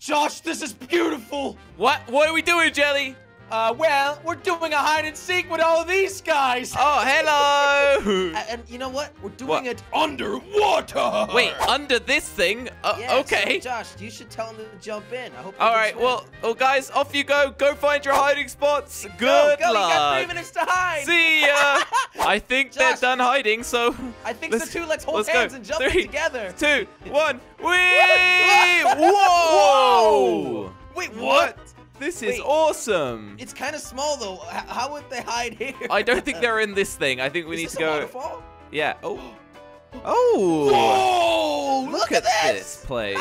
Josh, this is beautiful. What are we doing, Jelly? Well, we're doing a hide and seek with all these guys. Oh, hello. And you know what? We're doing it underwater. Wait, under this thing? Okay. So Josh, you should tell them to jump in. I hope. All right. Well, guys, off you go. Go find your hiding spots. Good luck. You got 3 minutes to hide. See ya. I think Josh, they're done hiding, so. I think so too. Let's hold hands and jump in together. 3, 2, 1. Whee! Whoa! Wait, what? This is awesome. It's kind of small, though. How would they hide here? I don't think they're in this thing. I think we need to go. Is this a waterfall? Yeah. Oh. Oh. Whoa. Look at this place.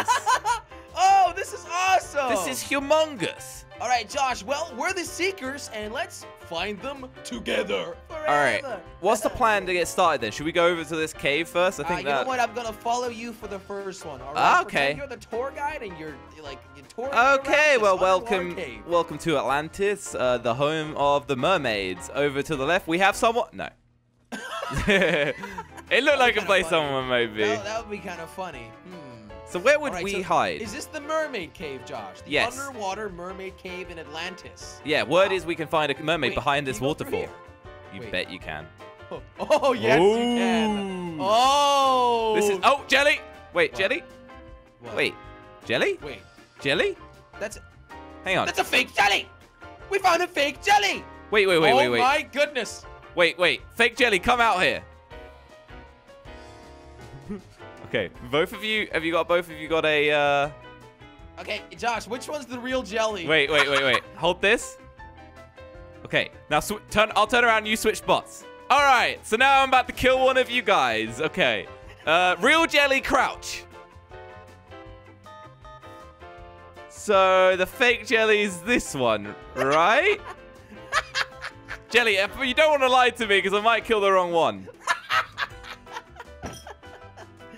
Oh, this is awesome. This is humongous. All right, Josh. Well, we're the Seekers, and let's find them together. Forever. All right. What's the plan to get started, then? Should we go over to this cave first? I think you know what? I'm going to follow you for the first one. All right? Okay. You're the tour guide, and you're like, you're touring around this underwater cave. Well, welcome to Atlantis, the home of the mermaids. Over to the left, we have someone. No. It looked like a place someone might be. No, that would be kind of funny. So where would we hide? Is this the mermaid cave, Josh? The underwater mermaid cave in Atlantis. Yeah, word is we can find a mermaid behind this waterfall. You bet you can. Oh, yes you can. Oh. This is Jelly. Wait, Jelly? Wait. Jelly? Wait. Jelly? Hang on. That's a fake Jelly. We found a fake Jelly. Wait. Oh my goodness. Wait. Fake Jelly, come out here. Okay, both of you, got a, Okay, Josh, which one's the real Jelly? Wait. Hold this. Okay, now I'll turn around and you switch spots. All right, so now I'm about to kill one of you guys. Okay, real Jelly, crouch. So the fake Jelly is this one, right? Jelly, you don't want to lie to me because I might kill the wrong one.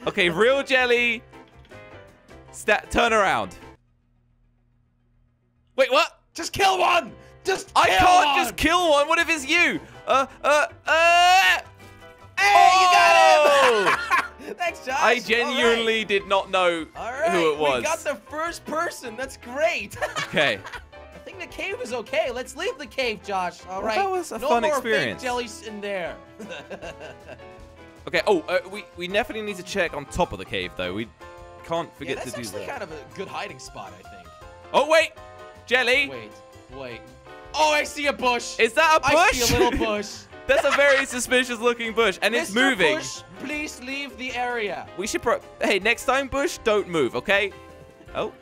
Okay, real Jelly. Turn around. Wait, what? Just kill one. I can't just kill one. What if it's you? Hey, you got him. Thanks, Josh. I genuinely did not know who it was. We got the first person. That's great. Okay. I think the cave is okay. Let's leave the cave, Josh. All right. That was a fun experience. No more fake jellies in there. Okay, we definitely need to check on top of the cave, though. We can't forget to do that. That's actually kind of a good hiding spot, I think. Oh, wait! Jelly! Wait. Oh, I see a bush! Is that a bush? I see a little bush. That's a very suspicious-looking bush, and it's moving. Bush, please leave the area. We should Hey, next time, Bush, don't move, okay? Oh.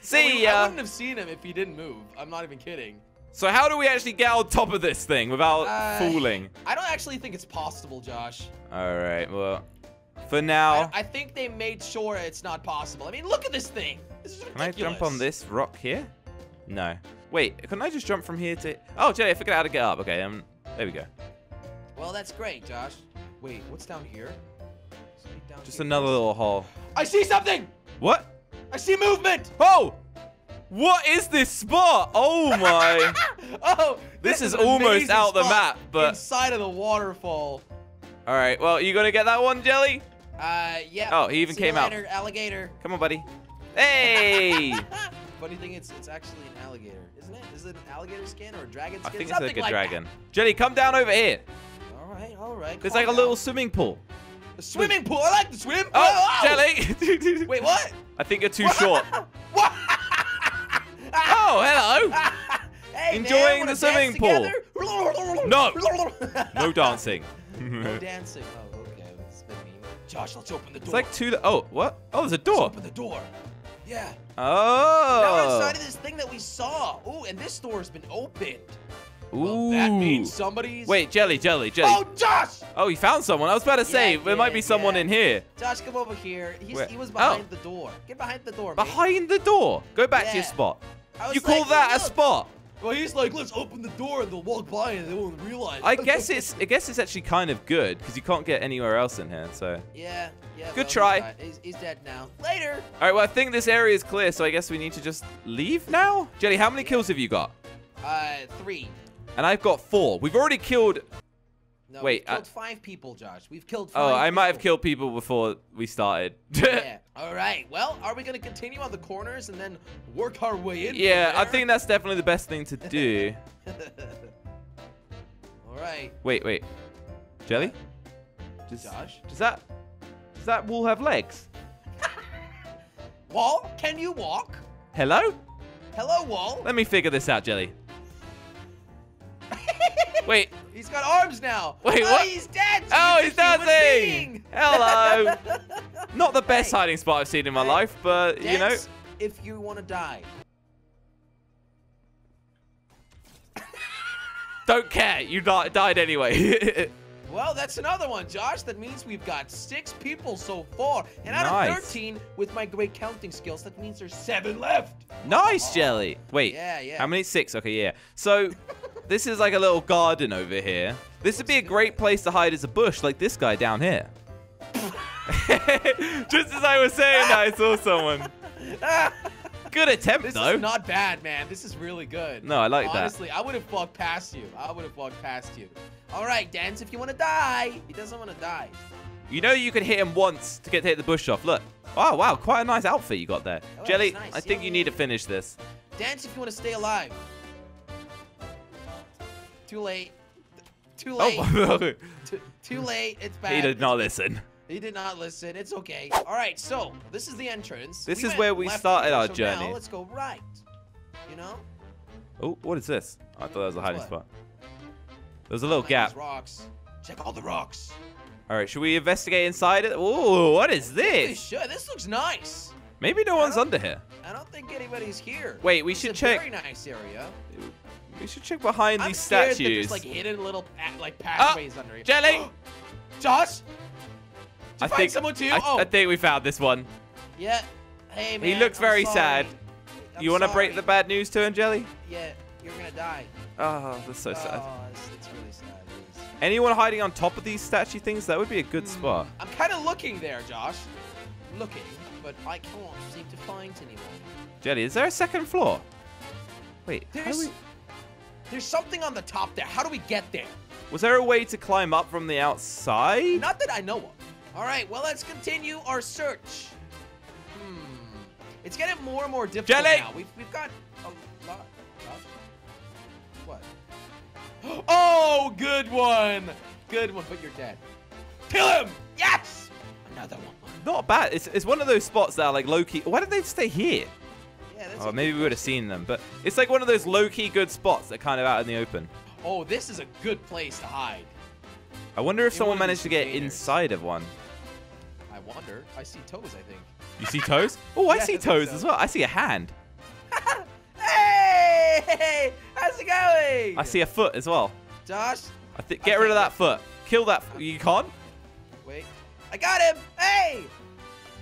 See ya! I wouldn't have seen him if he didn't move. I'm not even kidding. So how do we actually get on top of this thing without falling? I don't actually think it's possible, Josh. All right, well, for now. I think they made sure it's not possible. I mean, look at this thing. This is ridiculous. Can I jump on this rock here? No. Wait, can I just jump from here to... Oh, Jelly, I figured out how to get up. Okay, there we go. Well, that's great, Josh. Wait, what's down here? Just another little hole. I see something! What? I see movement! Oh! What is this spot? Oh my! This is almost out the map, but inside of the waterfall. All right, well, you gonna get that one, Jelly? Yeah. Oh, he even came out. Alligator. Come on, buddy. Hey! Funny thing, it's actually an alligator, isn't it? Is it an alligator skin or a dragon skin? I think it's like a dragon. Jelly, come down over here. All right. There's like a little swimming pool. A swimming pool? I like to swim. Oh, Jelly! Wait, what? I think you're too short. What? Oh, hello! Hey, enjoying the swimming pool. No, no dancing. No dancing. Oh, okay. That's been mean. Josh, let's open the door. It's like Oh, what? Oh, there's a door. Let's open the door. Yeah. Oh. Now we're inside of this thing that we saw. Ooh, and this door's been opened. Ooh. Well, that means somebody's. Wait, Jelly. Oh, Josh! Oh, you found someone. I was about to say there might be someone in here. Josh, come over here. He was behind the door. Get behind the door. Behind the door. Go back to your spot. You call that a spot? Well, he's like, let's open the door and they'll walk by and they won't realize. I guess it's actually kind of good because you can't get anywhere else in here. So yeah. Good try. He's dead now. Later. All right. Well, I think this area is clear, so I guess we need to just leave now. Jelly, how many kills have you got? 3. And I've got 4. We've already killed No, wait, we've killed 5 people, Josh. We've killed 5 people. I might have killed people before we started. Yeah. All right. Well, are we going to continue on the corners and then work our way in? Yeah, I think that's definitely the best thing to do. All right. Wait, wait. Jelly? Josh? Does that wall have legs? Wall? Can you walk? Hello? Hello, wall? Let me figure this out, Jelly. Wait. He's got arms now. Wait, what? He's dancing. Oh, he's dancing. Hello. Not the best hiding spot I've seen in my life, but you know. If you want to die. Don't care. You died anyway. Well, that's another one, Josh. That means we've got 6 people so far. And out of 13, with my great counting skills, that means there's 7 left. Nice, Jelly. Wait. Yeah, yeah. How many? 6. Okay, yeah. So... This is like a little garden over here. This would be a great place to hide as a bush, like this guy down here. Just as I was saying that, I saw someone. Good attempt, though. This is not bad, man. This is really good. No, I like that. Honestly, I would have walked past you. I would have walked past you. All right, dance if you want to die. He doesn't want to die. You know you could hit him once to hit the bush off. Look. Oh, wow. Quite a nice outfit you got there. Oh, Jelly, nice. I think you need to finish this. Dance if you want to stay alive. Too late. Too late. Oh. Too late. It's bad. He did not listen. He did not listen. It's okay. All right. So this is the entrance. This is where we started our journey. Now, let's go right. You know? Oh, what is this? I thought that was a hiding spot. There's a little gap. Rocks. Check all the rocks. All right. Should we investigate inside it? Oh, what is this? Sure. This looks nice. Maybe no one's under here. I don't think anybody's here. Wait, we should check. Very nice area. We should check behind these statues. That there's like hidden little pathways under here. Jelly! Josh! Did you find someone too? I think we found this one. Yeah. Hey, man. He looks very sad. You want to break the bad news to him, Jelly? Yeah, you're going to die. Oh, that's so sad. Oh, it's really sad. Anyone hiding on top of these statue things? That would be a good spot. I'm kind of looking there, Josh. Looking, but I can't seem to find anyone. Jelly, is there a second floor? Wait, there's something on the top there. How do we get there? Was there a way to climb up from the outside? Not that I know of. All right, well, let's continue our search. It's getting more and more difficult now. We've got a lot of... What? Oh, good one. Good one, but you're dead. Kill him. Yes. Another one. Not bad. It's one of those spots that are like low-key. Why did they stay here? Yeah, oh, maybe we would have seen them, but it's like one of those low-key good spots that are kind of out in the open. Oh, this is a good place to hide. I wonder if someone managed to get inside of one. I wonder. I see toes, I think. You see toes? Oh, I see toes as well. I see a hand. Hey! How's it going? I see a foot as well. Josh? Get rid of that foot. Kill that foot. You can't? Wait. I got him! Hey!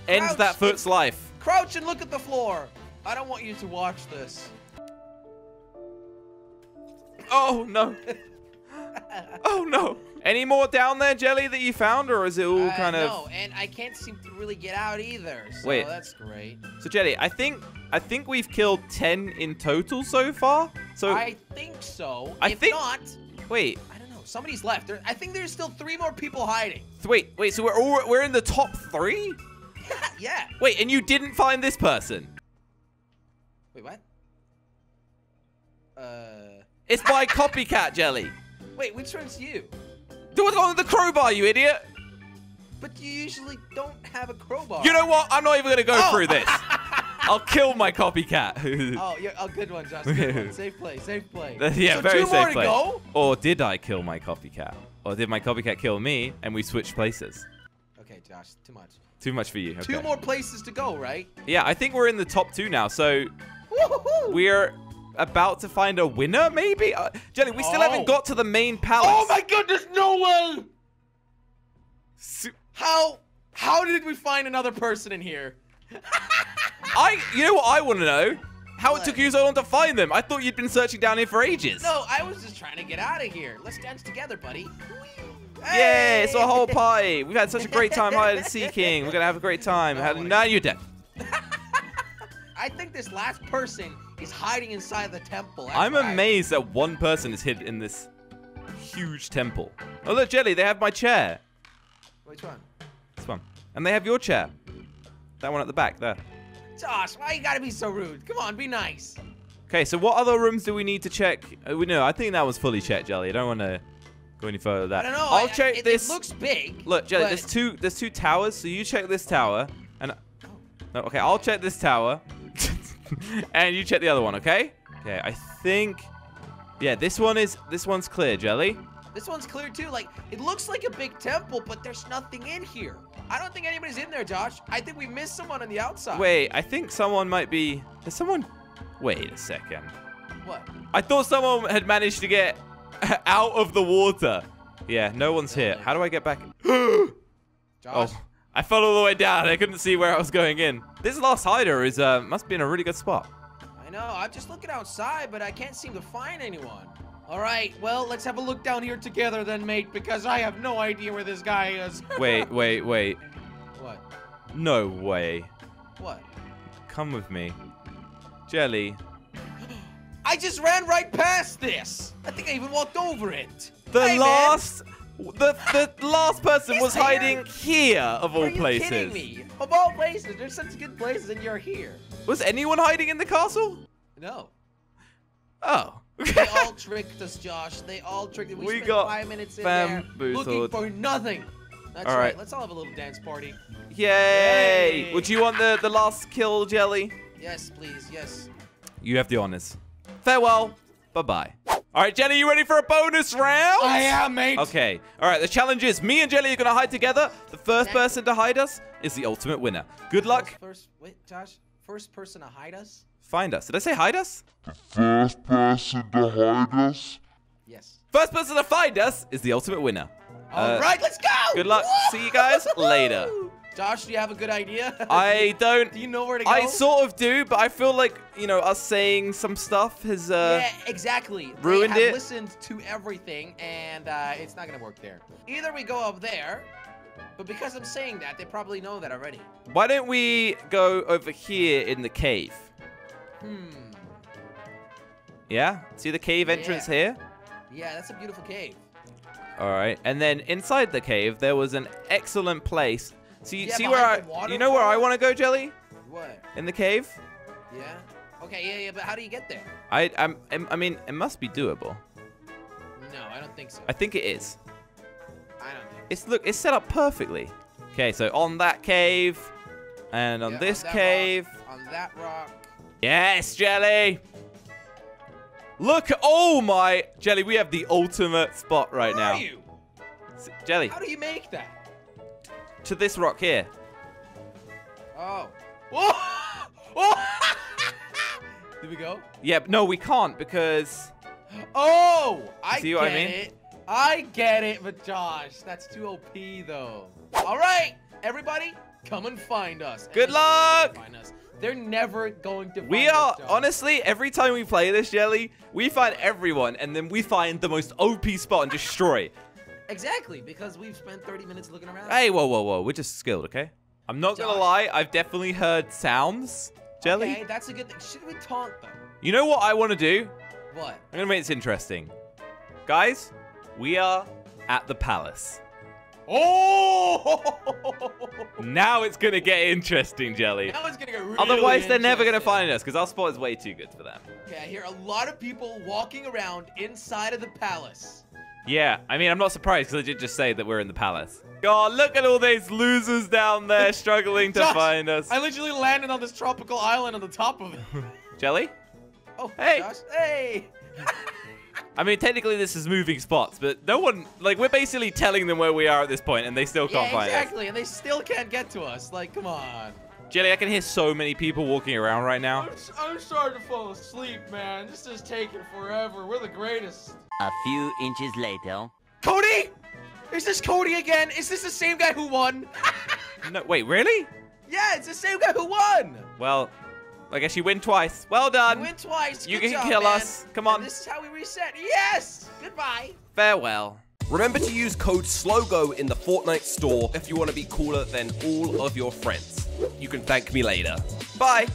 Ends that foot's life. Crouch and look at the floor. I don't want you to watch this. Oh, no. Oh, no. Any more down there, Jelly, that you found, or is it all kind of... No, and I can't seem to really get out either, so Wait. That's great. So, Jelly, I think we've killed 10 in total so far. So I think so. If not... Wait. I don't know. Somebody's left. I think there's still 3 more people hiding. Wait, so we're in the top 3? Yeah. Wait, and you didn't find this person? Wait, what? It's by Copycat, Jelly. Wait, which one's you? Do it on the crowbar, you idiot. But you usually don't have a crowbar. You know what? I'm not even going to go through this. I'll kill my Copycat. Oh, yeah, good one, Josh. Good one. Safe play, safe play. Yeah, so very safe play. 2 more to go? Or did I kill my Copycat? Or did my Copycat kill me and we switched places? Okay, Josh, too much. Too much for you. Okay. 2 more places to go, right? Yeah, I think we're in the top 2 now, so... We're about to find a winner, maybe? Jelly, we still haven't got to the main palace. Oh, my goodness, no way! How did we find another person in here? You know what I want to know? How it took you so long to find them. I thought you'd been searching down here for ages. No, I was just trying to get out of here. Let's dance together, buddy. Hey! Yay, it's a whole party. We've had such a great time hide and seeking. We're going to have a great time. Now you're dead. I think this last person is hiding inside the temple. I'm amazed that one person is hidden in this huge temple. Oh look, Jelly, they have my chair. Which one? This one. And they have your chair. That one at the back there. Josh, why you gotta be so rude? Come on, be nice. Okay, so what other rooms do we need to check? No, I think that was fully checked, Jelly. I don't want to go any further than that. I don't know. I'll check this. It looks big. Look, Jelly, but... there's two towers. So you check this tower, and no, okay, I'll check this tower, and you check the other one. Okay? Okay, I think yeah, this one's clear, Jelly. This one's clear too. Like it looks like a big temple, but there's nothing in here. I don't think anybody's in there, Josh. I think we missed someone on the outside. Wait, I think someone might be. There's someone. Wait a second. What? I thought someone had managed to get out of the water. Yeah, no one's here. How do I get back? Josh? Oh, I fell all the way down. I couldn't see where I was going in. This last hider is must be in a really good spot. I know. I'm just looking outside, but I can't seem to find anyone. All right, well, let's have a look down here together then, mate, because I have no idea where this guy is. wait. What? No way. What? Come with me. Jelly. I just ran right past this. I think I even walked over it. The last person was hiding here, of all places. Are you kidding me? Of all places, there's such good places and you're here. Was anyone hiding in the castle? No. Oh. They all tricked us, Josh. They all tricked us. We spent got 5 minutes in there looking for nothing. That's all right. Let's all have a little dance party. Yay. Yay. Would you want the last kill, Jelly? Yes, please. Yes. You have the honors. Farewell. Bye-bye. All right, Jelly, you ready for a bonus round? I am, mate. Okay. All right, the challenge is me and Jelly are going to hide together. The first person to hide us is the ultimate winner. Good luck. First person to hide us? Find us. Did I say hide us? The first person to hide us? Yes. First person to find us is the ultimate winner. All right, let's go. Good luck. Woo! See you guys later. Josh, do you have a good idea? I don't. Do you know where to go? I sort of do, but I feel like, you know, us saying some stuff has yeah, exactly. Ruined it. I listened to everything, and it's not going to work there. Either we go up there, but because I'm saying that, they probably know that already. Why don't we go over here in the cave? Hmm. Yeah? See the cave entrance here? Yeah, that's a beautiful cave. All right. And then inside the cave, there was an excellent place. So you see where you know where I want to go, Jelly? What? In the cave? Yeah. Okay, yeah, but how do you get there? I mean, it must be doable. No, I don't think so. I think it is. I don't think so. It's set up perfectly. Okay, so on that cave and on this cave. On that rock. Yes, Jelly. Look, oh my. Jelly, we have the ultimate spot right now. Where are you? Jelly. How do you make that? To this rock here. Oh. Whoa! Did we go? Yeah, but no, we can't because. Oh! I get it. I get it, but Josh, that's too OP though. All right, everybody, come and find us. Good luck. Find us. They're never going to find us. We are, honestly, every time we play this, Jelly, we find everyone, and then we find the most OP spot and destroy. Exactly, because we've spent 30 minutes looking around. Hey, whoa. We're just skilled, okay? I'm not going to lie. I've definitely heard sounds, Jelly. Okay, that's a good thing. Should we taunt them? You know what I want to do? What? I'm going to make this interesting. Guys, we are at the palace. Oh! Now it's going to get interesting, Jelly. Now it's going to get really Otherwise, they're never going to find us because our spot is way too good for them. Okay, I hear a lot of people walking around inside of the palace. Yeah, I mean, I'm not surprised because I did just say that we're in the palace. God, look at all these losers down there struggling to find us. I literally landed on this tropical island on the top of it. Jelly? Oh, hey. Josh. Hey. I mean, technically, this is moving spots, but no one, like, we're basically telling them where we are at this point, and they still can't find us. Exactly, and they still can't get to us. Like, come on. Jelly, I can hear so many people walking around right now. I'm starting to fall asleep, man. This is taking forever. We're the greatest. A few inches later. Cody? Is this Cody again? Is this the same guy who won? No, wait, really? Yeah, it's the same guy who won. Well, I guess you win twice. Well done. You win twice. You can kill us. Come on. And this is how we reset. Yes. Goodbye. Farewell. Remember to use code SLOGO in the Fortnite store if you want to be cooler than all of your friends. You can thank me later. Bye.